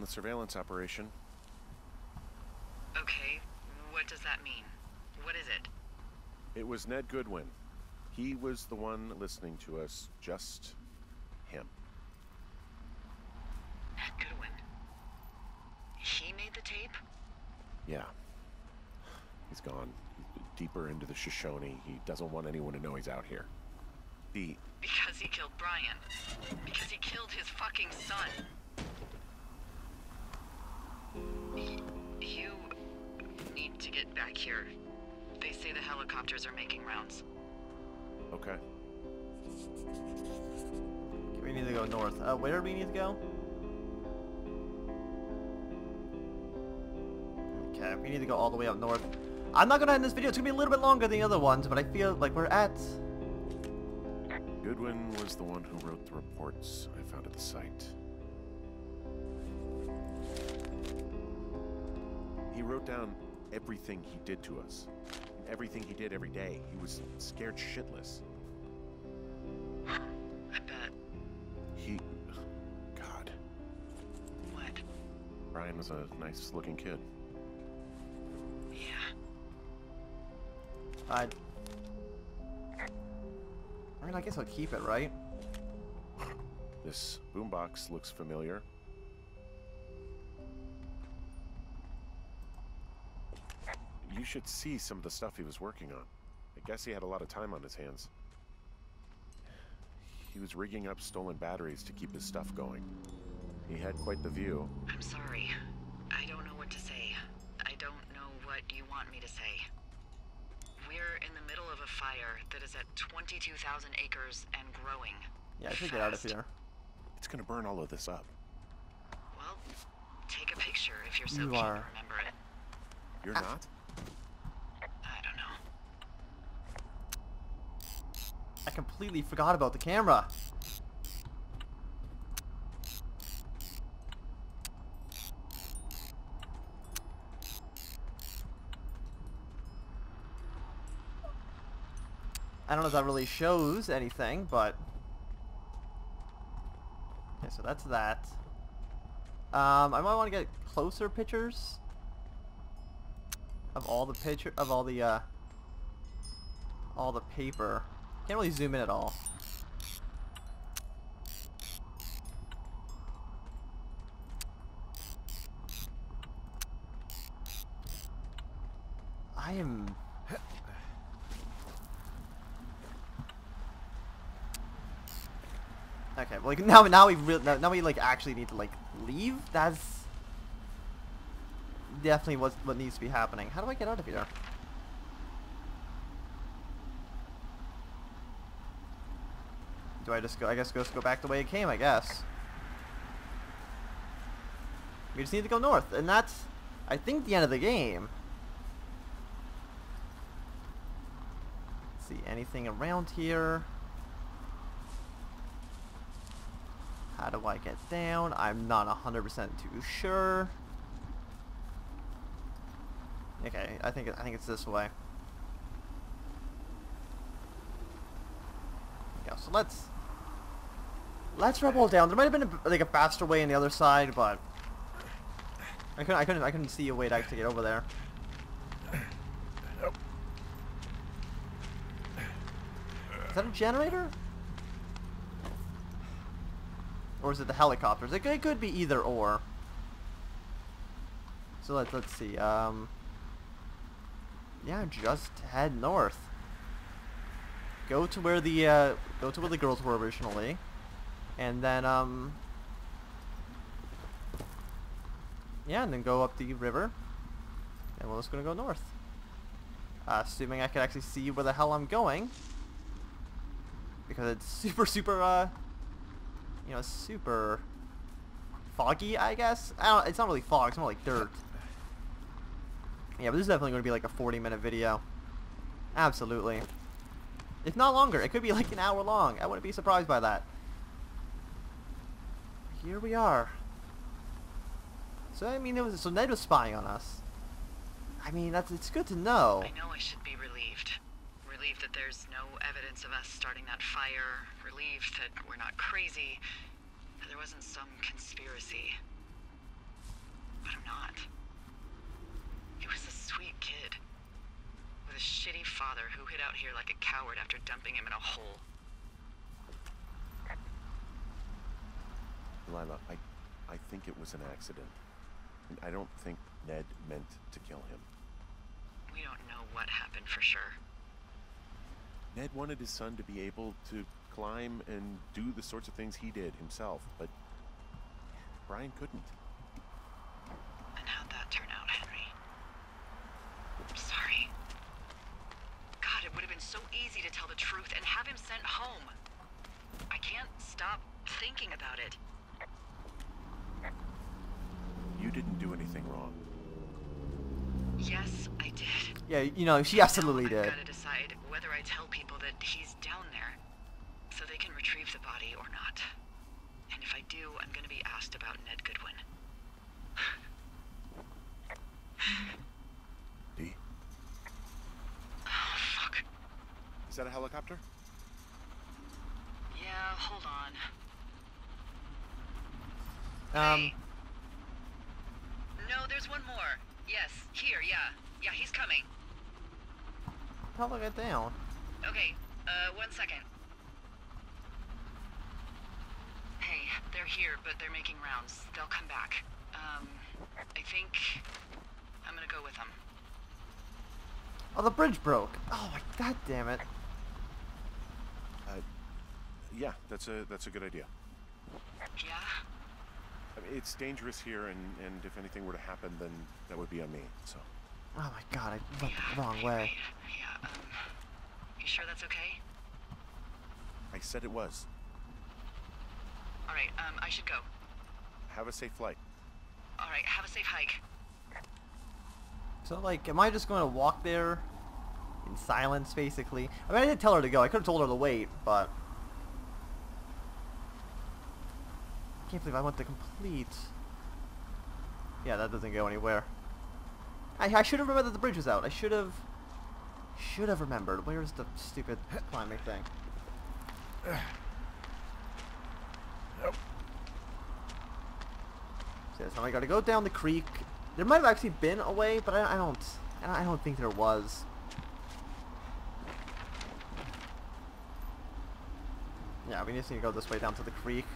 on the surveillance operation. Okay, what does that mean? What is it? It was Ned Goodwin. He was the one listening to us, just him. Ned Goodwin? He made the tape? Yeah. He's gone deeper into the Shoshone. He doesn't want anyone to know he's out here. Because he killed Brian. Because he killed his fucking son. You need to get back here. They say the helicopters are making rounds. Okay. We need to go north. Where do we need to go? Okay, we need to go all the way up north. I'm not gonna end this video. It's gonna be a little bit longer than the other ones, but I feel like we're at... Goodwin was the one who wrote the reports I found at the site. He wrote down everything he did to us. Everything he did every day. He was scared shitless. I bet. God. What? Brian was a nice looking kid. Yeah. I mean, I guess I'll keep it, right? This boombox looks familiar. You should see some of the stuff he was working on. I guess he had a lot of time on his hands. He was rigging up stolen batteries to keep his stuff going. He had quite the view. I'm sorry. I don't know what to say. I don't know what you want me to say. We're in the middle of a fire that is at 22,000 acres and growing. Yeah, I should get out of here. It's gonna burn all of this up. Well, take a picture if you're so keen to remember it. You're not? I don't know. I completely forgot about the camera. I don't know if that really shows anything, but... Okay, so that's that. I might want to get closer pictures of all the paper. Can't really zoom in at all. I am... Okay, well, like now we like actually need to like leave. That's definitely what needs to be happening. How do I get out of here? Do I just go? I guess just go back the way it came. I guess we just need to go north, and that's I think the end of the game. Let's see anything around here. How do I get down? I'm not 100% too sure. Okay, I think it's this way. Yeah, so let's rebel down. There might have been like a faster way on the other side, but I couldn't see a way to actually get over there. Is that a generator? Or is it the helicopters? It could be either or. So let's see. Yeah, just head north. Go to where the girls were originally, and then yeah, and then go up the river, and we're just gonna go north. Assuming I can actually see where the hell I'm going, because it's super. You know, super foggy, I guess. It's not really fog, it's more like dirt. Yeah, but this is definitely going to be like a 40-minute video. Absolutely. If not longer, it could be like an hour long. I wouldn't be surprised by that. Here we are. So, I mean, so Ned was spying on us. I mean, it's good to know. I know I should be relieved. Relieved that there's no evidence of us starting that fire, relieved that we're not crazy, that there wasn't some conspiracy. but I'm not. He was a sweet kid, with a shitty father who hid out here like a coward after dumping him in a hole. Delilah, I think it was an accident. And I don't think Ned meant to kill him. We don't know what happened for sure. Ned wanted his son to be able to climb and do the sorts of things he did himself, but Brian couldn't. And how'd that turn out, Henry? I'm sorry. God, it would have been so easy to tell the truth and have him sent home. I can't stop thinking about it. You didn't do anything wrong. Yes, I did. Yeah, you know, she absolutely did. I've got to decide whether I tell people that he's down there so they can retrieve the body or not. And if I do, I'm going to be asked about Ned Goodwin. D. Oh, fuck. Is that a helicopter? Yeah, hold on. Hey. No, there's one more. Yes, here, yeah. Yeah, he's coming. How do I get down? Okay, 1 second. Hey, they're here, but they're making rounds. They'll come back. I think I'm gonna go with them. Oh, the bridge broke. Oh, god damn it. Yeah, that's a good idea. Yeah? It's dangerous here, and if anything were to happen, then that would be on me, so... Oh my god, I went the wrong way. Yeah, you sure that's okay? I said it was. Alright, I should go. Have a safe flight. Alright, have a safe hike. So, like, am I just going to walk there in silence, basically? I mean, I didn't tell her to go. I could have told her to wait, but... I can't believe I went to complete... Yeah, that doesn't go anywhere. I should have remembered that the bridge was out. I should have... remembered. Where's the stupid climbing thing? Nope. So now I gotta go down the creek. There might have actually been a way, but I don't think there was. Yeah, we just need to go this way down to the creek.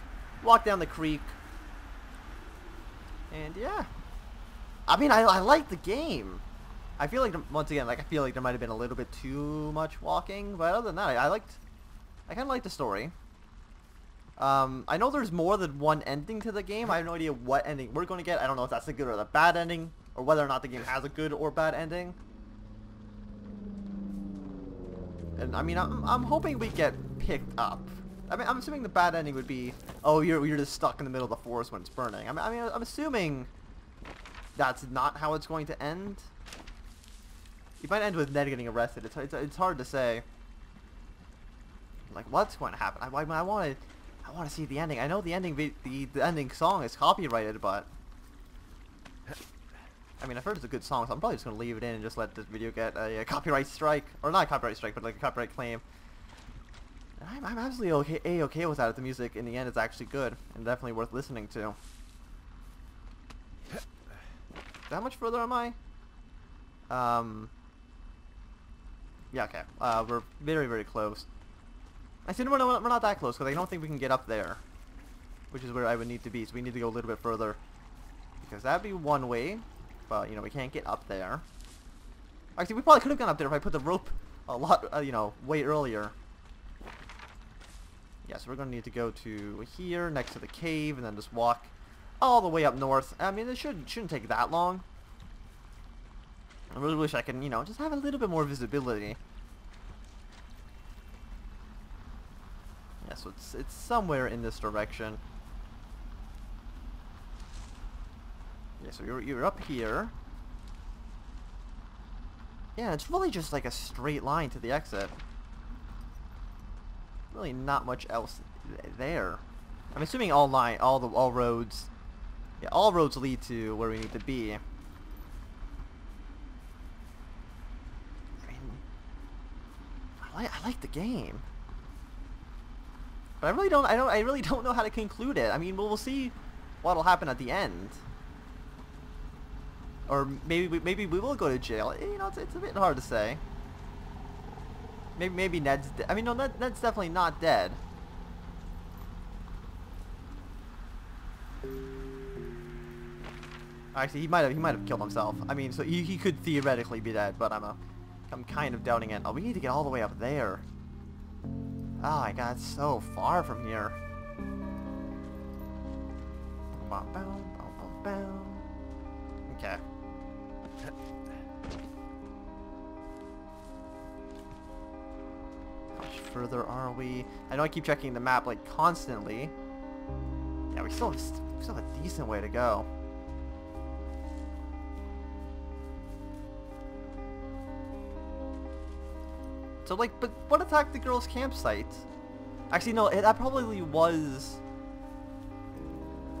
Walk down the creek, and yeah, I mean, I like the game. I feel like, once again, like, I feel like there might have been a little bit too much walking, but other than that, I kind of liked the story. I know there's more than one ending to the game. I have no idea what ending we're going to get. I don't know if that's the good or the bad ending, or whether or not the game has a good or bad ending. And I mean, I'm hoping we get picked up. I mean, I'm assuming the bad ending would be, oh, you're just stuck in the middle of the forest when it's burning. I mean, I'm assuming that's not how it's going to end. It might end with Ned getting arrested. It's hard to say. Like, what's going to happen? I want to see the ending. I know the ending ending song is copyrighted, but I mean, I've heard it's a good song, so I'm probably just going to leave it in and just let this video get a copyright strike, or not a copyright strike, but like a copyright claim. I'm absolutely okay with that if the music in the end is actually good and definitely worth listening to. How much further am I? Yeah, okay. We're very, very close. I said we're not that close because I don't think we can get up there, which is where I would need to be. So we need to go a little bit further because that'd be one way, but you know we can't get up there. Actually, we probably could have gone up there if I put the rope a lot, you know, way earlier. Yeah, so we're going to need to go to here, next to the cave, and then just walk all the way up north. I mean, it shouldn't take that long. I really wish I could, you know, just have a little bit more visibility. Yeah, so it's somewhere in this direction. Yeah, so you're up here. Yeah, it's really just like a straight line to the exit. Really not much else there. I'm assuming all roads, yeah, all roads lead to where we need to be. I mean, I like the game, but I really don't know how to conclude it. I mean, we'll see what'll happen at the end. Or maybe we will go to jail. You know, it's a bit hard to say. Maybe Ned's dead. I mean, no, Ned's definitely not dead. Actually, he might have killed himself. I mean, so he could theoretically be dead, but I'm kind of doubting it. Oh, we need to get all the way up there. Oh my God, it's so far from here. Okay. How much further are we? I know I keep checking the map like constantly. Yeah, we still have a decent way to go. So like, but what attacked the girls' campsite? Actually, no, that probably was.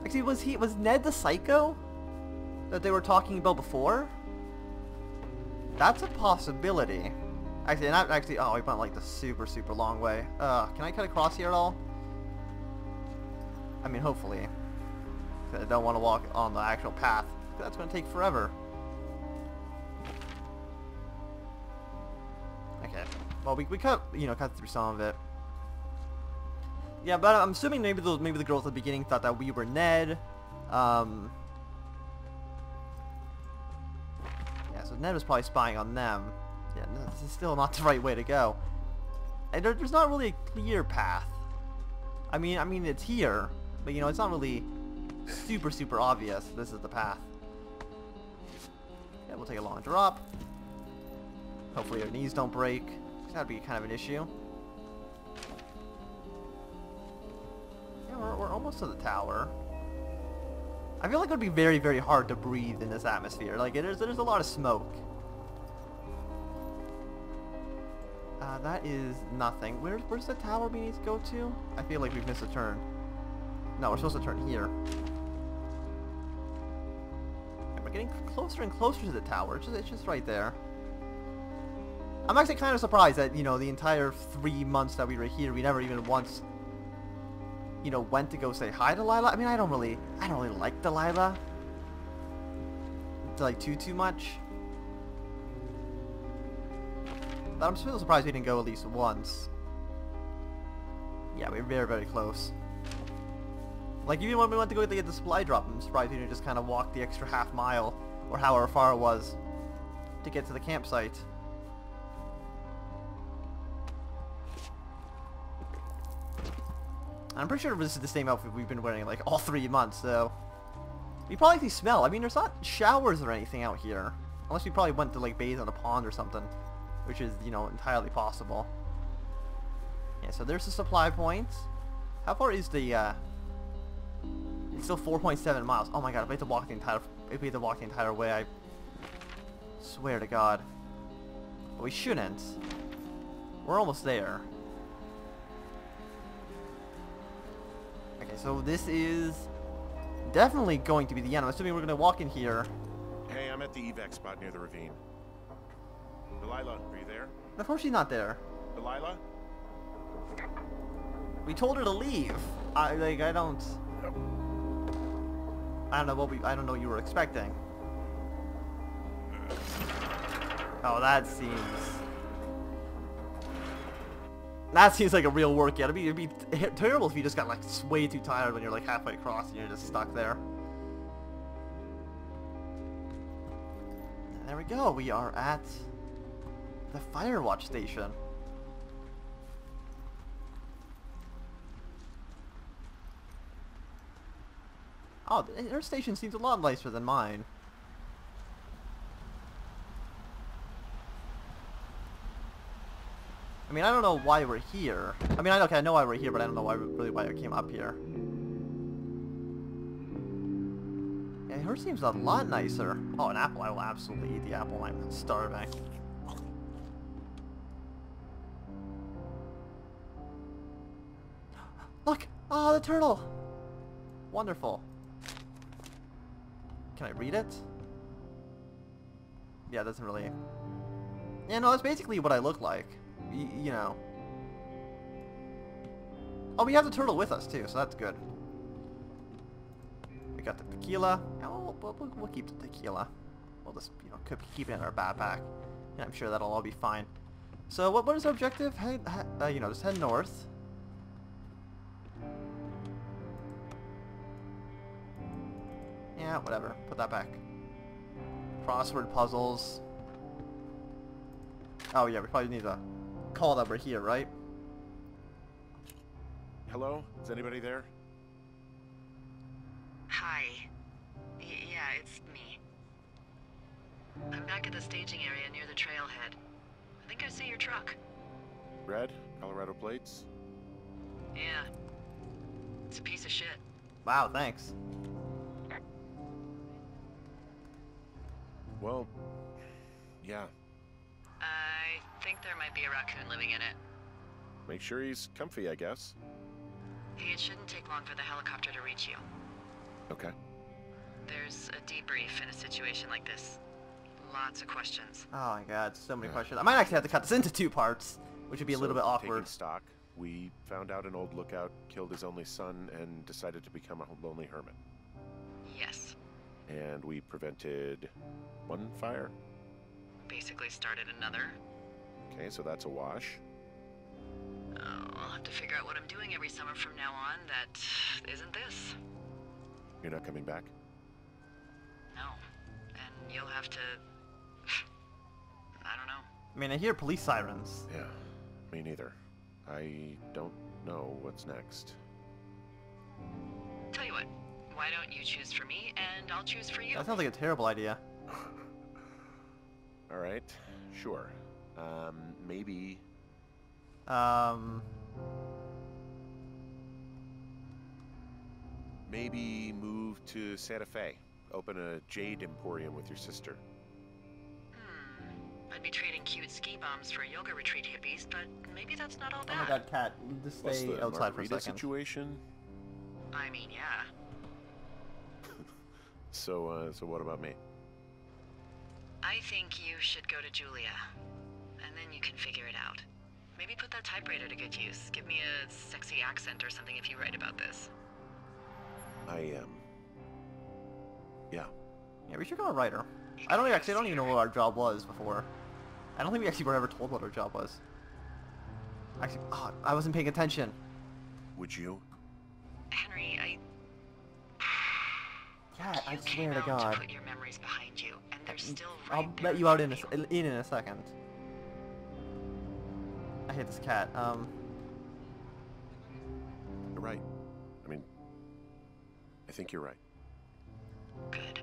Actually, was Ned the psycho that they were talking about before? That's a possibility. Actually, not actually. Oh, we went like the super long way. Can I cut across here at all? I mean, hopefully. I don't want to walk on the actual path. That's going to take forever. Okay. Well, we cut through some of it. Yeah, but I'm assuming maybe the girls at the beginning thought that we were Ned. Yeah, so Ned was probably spying on them. Yeah, no, this is still not the right way to go. And there's not really a clear path. I mean it's here, but you know it's not really super obvious. This is the path. Yeah, we'll take a long drop. Hopefully our knees don't break. That'd be kind of an issue. Yeah, we're almost to the tower. I feel like it would be very hard to breathe in this atmosphere. Like there's a lot of smoke. That is nothing. Where's the tower we need to go to? I feel like we've missed a turn. No, we're supposed to turn here. And we're getting closer and closer to the tower. It's just right there. I'm actually kind of surprised that, you know, the entire 3 months that we were here, we never even once, you know, went to go say hi to Delilah. I mean, I don't really like Delilah. It's like too much. But I'm still surprised we didn't go at least once. Yeah, we were very close. Like, even when we went to go get the supply drop, I'm surprised we didn't just kind of walk the extra half mile, or however far it was, to get to the campsite. I'm pretty sure this is the same outfit we've been wearing like all 3 months, so we probably can smell. I mean, there's not showers or anything out here, unless we probably went to like bathe on a pond or something, which is, you know, entirely possible. Yeah, so there's the supply point. How far is the? It's still 4.7 miles. Oh my God! If we had to walk the entire way, I swear to God. But we shouldn't. We're almost there. Okay, so this is definitely going to be the end. I'm assuming we're going to walk in here. Hey, I'm at the evac spot near the ravine. Delilah, are you there? Of course she's not there. Delilah? We told her to leave. I don't know what you were expecting. Oh, that seems like a real workout. It'd be terrible if you just got like way too tired when you're like halfway across and you're just stuck there. And there we go. We are at the Firewatch station. Oh, their station seems a lot nicer than mine. I mean, I don't know why we're here. I mean, okay, I know why we're here, but I don't know why I came up here. Yeah, hers seems a lot nicer. Oh, an apple. I will absolutely eat the apple. I'm starving. Look! Oh, the turtle! Wonderful. Can I read it? Yeah, it doesn't really... Yeah, no, that's basically what I look like. You know. Oh, we have the turtle with us too, so that's good. We got the tequila. Oh, we'll keep the tequila. we'll just, you know, keep it in our backpack, and I'm sure that'll all be fine. So what is our objective? You know, just head north. Yeah, whatever. Put that back. Crossword puzzles. Oh yeah, we probably need to call that we're here, right? Hello? Is anybody there? Hi. Yeah, it's me. I'm back at the staging area near the trailhead. I think I see your truck. Red? Colorado plates? Yeah. It's a piece of shit. Wow, thanks. Well, yeah. I think there might be a raccoon living in it. Make sure he's comfy, I guess. Hey, it shouldn't take long for the helicopter to reach you. Okay. There's a debrief in a situation like this. Lots of questions. Oh my god, so many questions. I might actually have to cut this into two parts, which would be a little bit awkward. Taking stock, we found out an old lookout killed his only son and decided to become a lonely hermit. Yes. And we prevented one fire? Basically started another. Okay, so that's a wash. Oh, I'll have to figure out what I'm doing every summer from now on that isn't this. You're not coming back? No. And you'll have to... I don't know. I mean, I hear police sirens. Yeah, me neither. I don't know what's next. Tell you what, why don't you choose for me and I'll choose for you? That sounds like a terrible idea. Alright, sure. Maybe... Maybe move to Santa Fe. Open a jade emporium with your sister. I'd be trading cute ski bombs for yoga retreat hippies, but maybe that's not all bad. Oh my god, Kat, just stay outside for a second. Situation? I mean, yeah. So what about me? I think you should go to Julia, and then you can figure it out. Maybe put that typewriter to good use. Give me a sexy accent or something if you write about this. I am. Yeah. Yeah, we should go a writer. I don't even know what our job was before. I don't think we actually were ever told what our job was. Actually, oh, I wasn't paying attention. Would you? Henry, yeah, I swear to God. To put your memories behind you, and they're still right I'll let you out in a second. I hate this cat. You're right. I mean, I think you're right. Good.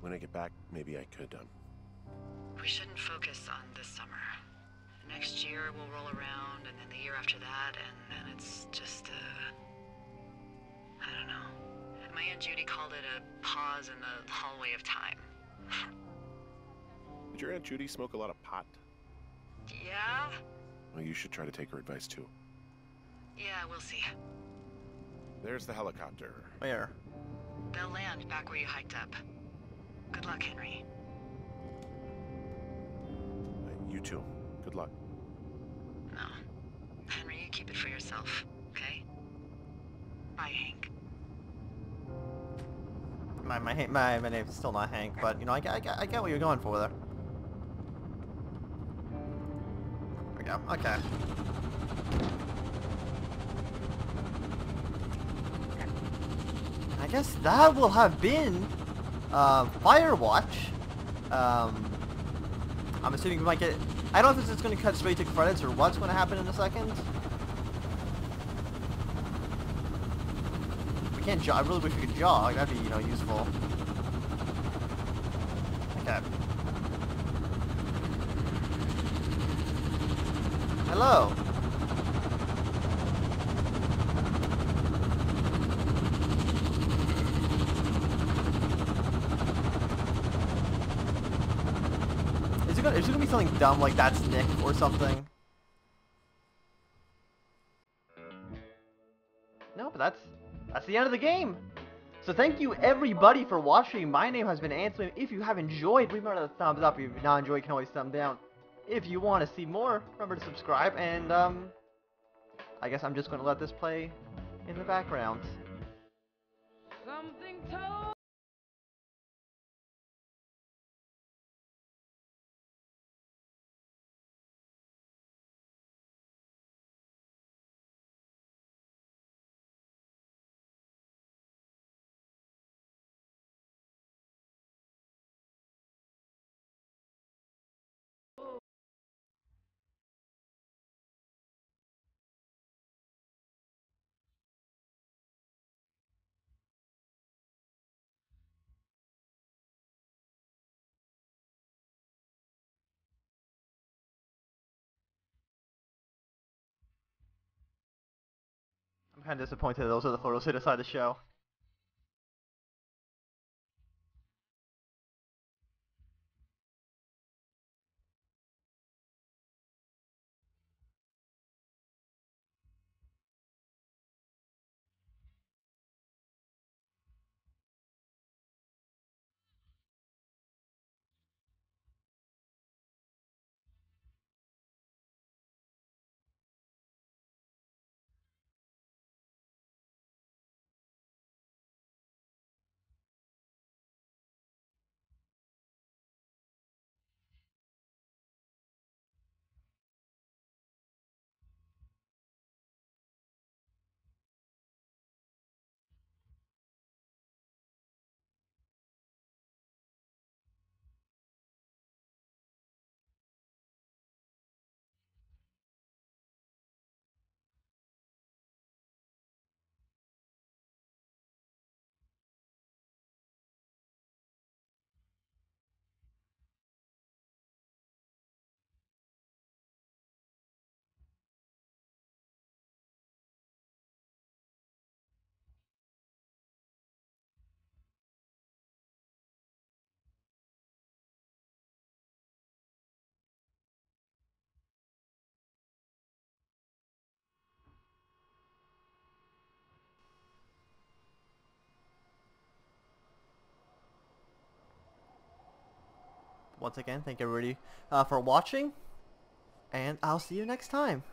When I get back, maybe I could, We shouldn't focus on this summer. Next year we'll roll around, and then the year after that, and then it's just, I don't know. My Aunt Judy called it a pause in the hallway of time. Did your Aunt Judy smoke a lot of pot? Yeah? Well, you should try to take her advice, too. Yeah, we'll see. There's the helicopter. Where? They'll land back where you hiked up. Good luck, Henry. You too. Good luck. No. Henry, you keep it for yourself, okay? Bye, Hank. My name is still not Hank, but, you know, I get what you're going for there. Yeah, okay. I guess that will have been Firewatch. I'm assuming we might get... I don't know if this is going to cut straight to credits or what's going to happen in a second. We can't jog. I really wish we could jog. That'd be, you know, useful. Okay. Hello. Is it gonna be something dumb like that's Nick or something? No, but that's the end of the game. So thank you everybody for watching. My name has been Anthnwam. If you have enjoyed, remember to thumbs up. If you've not enjoyed, you can always thumb down. If you want to see more, remember to subscribe, and I guess I'm just going to let this play in the background. Something told I'm disappointed that those are the photos hit aside the show. Once again, thank everybody for watching, and I'll see you next time.